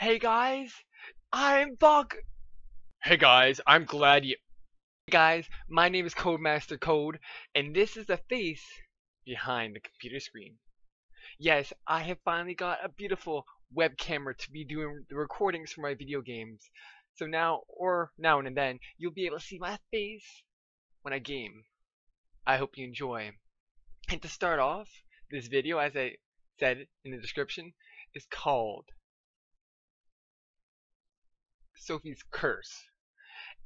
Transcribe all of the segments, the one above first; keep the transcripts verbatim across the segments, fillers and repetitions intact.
Hey guys, I'm Buck. Hey guys, I'm glad you. Hey guys, my name is CodeMasterCode, and this is the face behind the computer screen. Yes, I have finally got a beautiful web camera to be doing the recordings for my video games. So now, or now and then, you'll be able to see my face when I game. I hope you enjoy. And to start off, this video, as I said in the description, is called Sophie's Curse,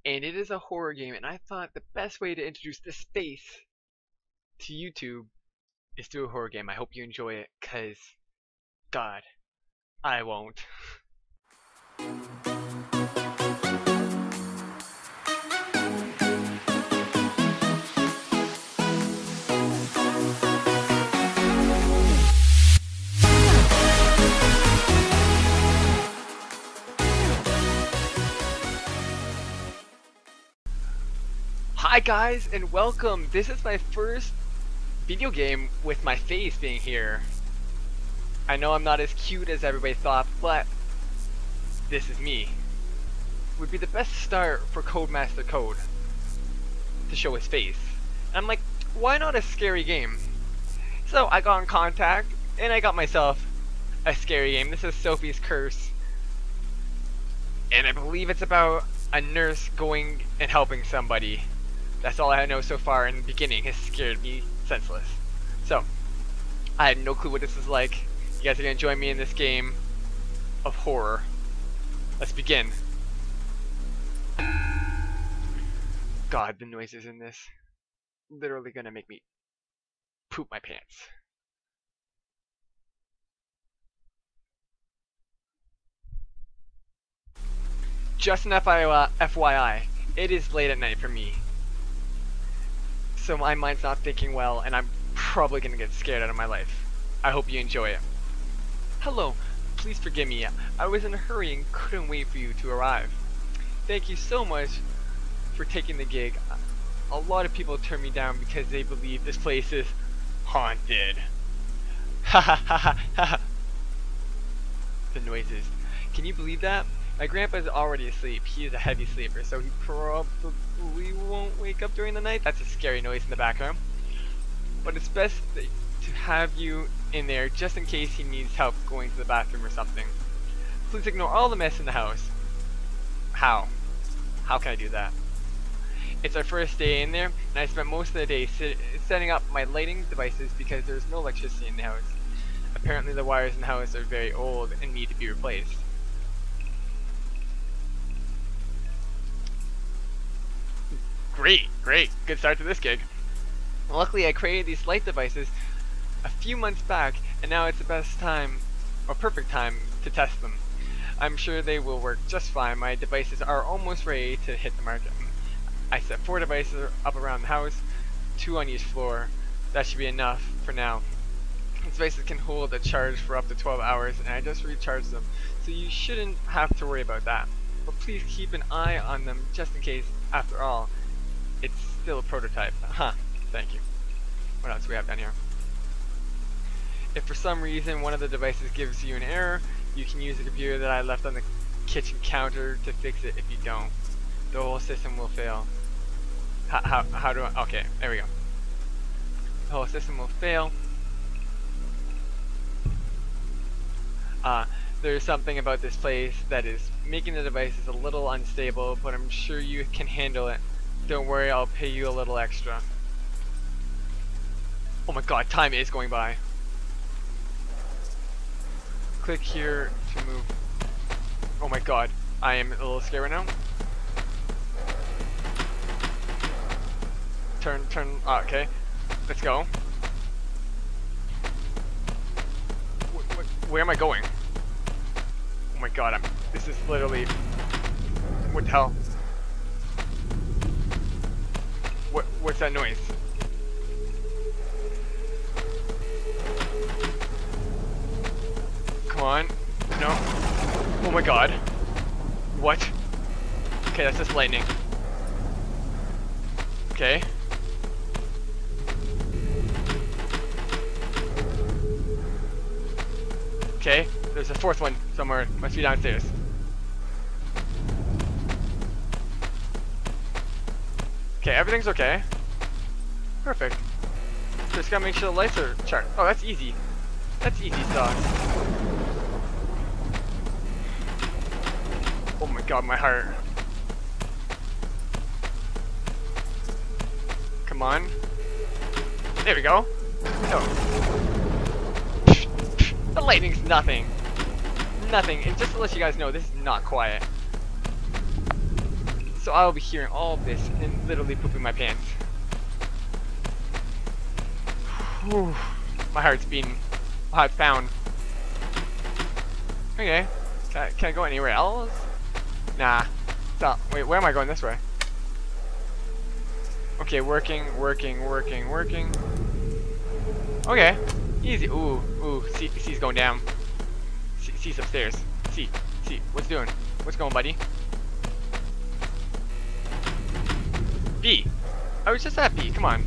and it is a horror game, and I thought the best way to introduce this face to YouTube is through a horror game. I hope you enjoy it, cause God, I won't. Hi guys, and welcome. This is my first video game with my face being here. I know I'm not as cute as everybody thought, but this is me. Would be the best start for CodeMasterCode to show his face. And I'm like, why not a scary game? So I got in contact, and I got myself a scary game. This is Sophie's Curse, and I believe it's about a nurse going and helping somebody. That's all I know so far in the beginning. It scared me senseless. So, I have no clue what this is like. You guys are going to join me in this game of horror. Let's begin. God, the noises in this literally going to make me poop my pants. Just an F Y I, it is late at night for me. So my mind's not thinking well, and I'm probably gonna get scared out of my life. I hope you enjoy it. Hello, please forgive me. I was in a hurry and couldn't wait for you to arrive. Thank you so much for taking the gig. A lot of people turn me down because they believe this place is haunted. Ha ha ha ha. The noises. Can you believe that? My grandpa's already asleep. He is a heavy sleeper, so he probably won't wake up during the night. That's a scary noise in the background. But it's best to have you in there just in case he needs help going to the bathroom or something. Please ignore all the mess in the house. How? How can I do that? It's our first day in there, and I spent most of the day sit setting up my lighting devices because there's no electricity in the house. Apparently the wires in the house are very old and need to be replaced. Great, great, good start to this gig. Luckily I created these light devices a few months back, and now it's the best time, or perfect time, to test them. I'm sure they will work just fine. My devices are almost ready to hit the market. I set four devices up around the house, two on each floor. That should be enough for now. These devices can hold a charge for up to twelve hours, and I just recharged them, so you shouldn't have to worry about that. But please keep an eye on them just in case. After all, it's still a prototype. Huh, thank you. What else do we have down here? If for some reason one of the devices gives you an error, you can use the computer that I left on the kitchen counter to fix it. If you don't, the whole system will fail. How, how, how do I... Okay, there we go. The whole system will fail. Uh, there's something about this place that is making the devices a little unstable, but I'm sure you can handle it. Don't worry, I'll pay you a little extra. Oh my god, time is going by. Click here to move. Oh my god, I am a little scared right now. Turn, turn, ah, okay. Let's go. Wh wh where am I going? Oh my god, I'm, this is literally... What the hell? What, what's that noise? Come on. No. Oh my god. What? Okay, that's just lightning. Okay. Okay, there's a fourth one. somewhere. Must be downstairs. Okay, everything's okay. Perfect. Just gotta make sure the lights are charged. Oh, that's easy. That's easy stuff. Oh my god, my heart. Come on. There we go. No. The lightning's nothing. Nothing. And just to let you guys know, this is not quiet. So I'll be hearing all of this and literally pooping my pants. Whew. My heart's beating. My heart's pounding. Okay. Can I, can I go anywhere else? Nah. Stop. Wait, where am I going this way? Okay, working, working, working, working. Okay. Easy. Ooh, ooh. C, C's going down. C, C's upstairs. C, C. What's doing? What's going, buddy? B. I was just at B. Come on.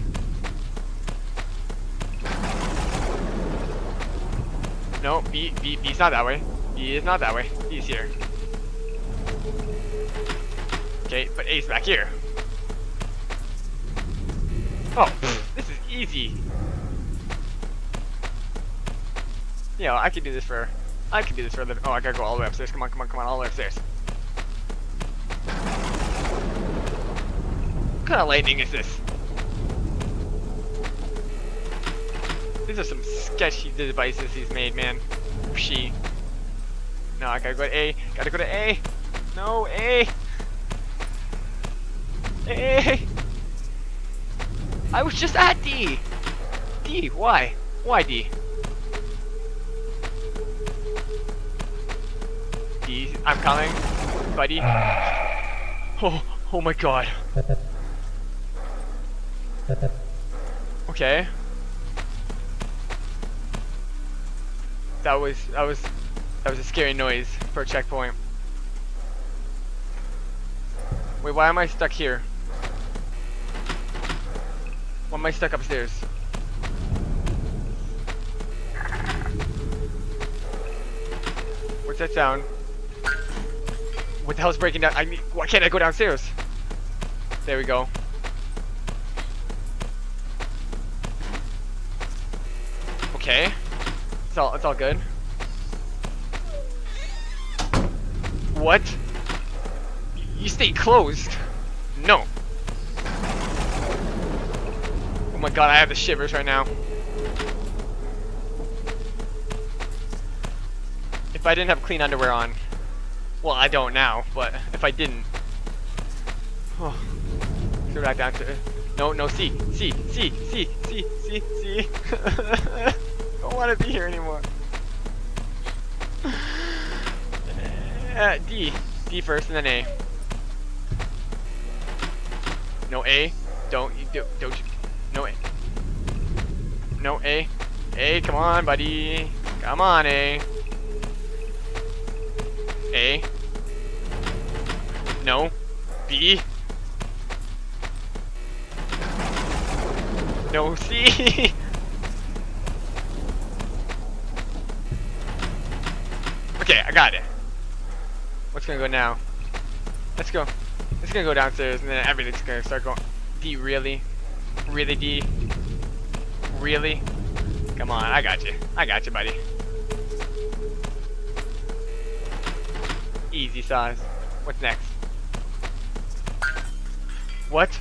No, B, B, B's not that way. B is not that way. B's here. Okay, but A's back here. Oh, this is easy. You know, I could do this for. I could do this for a living. Oh, I gotta go all the way upstairs. Come on, come on, come on, all the way upstairs. What kind of lightning is this? These are some sketchy devices he's made, man. She. No, I gotta go to A. Gotta go to A. No, A. A. I was just at D. D. Why? Why D? D. I'm coming, buddy. Oh. Oh my god. Okay. That was that was that was a scary noise for a checkpoint. Wait, why am I stuck here? Why am I stuck upstairs? What's that sound? What the hell's breaking down? I need, why can't I go downstairs? There we go. Okay. It's all, it's all good. What? You stay closed? No. Oh my god, I have the shivers right now. If I didn't have clean underwear on. Well, I don't now, but if I didn't. Oh. Go back down to. No, no, C, C, C, C, C, C, C. I don't want to be here anymore. uh, D. D first and then A. No A. Don't you do, don't you. No A. No A. A, come on, buddy. Come on, A. A. No. B. No C. Okay, I got it. What's gonna go now? Let's go. It's gonna go downstairs and then everything's gonna start going. D, really? Really, D? Really? Come on, I got you. I got you, buddy. Easy size. What's next? What?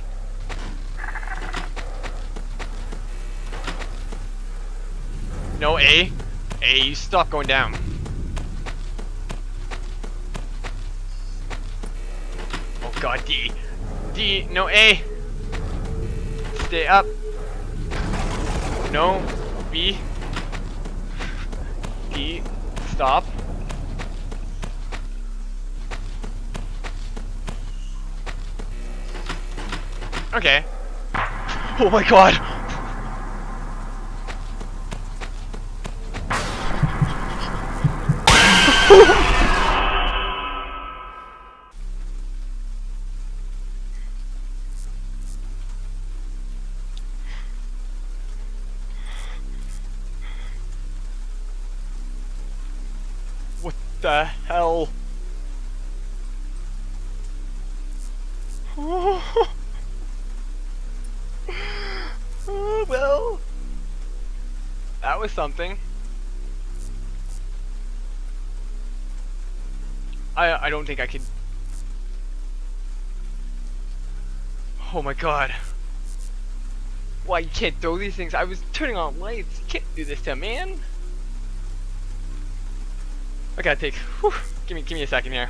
No, A? A, you stop going down. God, D. D, no A. Stay up. No, B. D, stop. Okay. Oh my god. What the hell? Oh, well, that was something. I I don't think I could. Oh my god. Why you can't throw these things? I was turning on lights. You can't do this to a man. Okay, I take. Whew. Give me, give me a second here.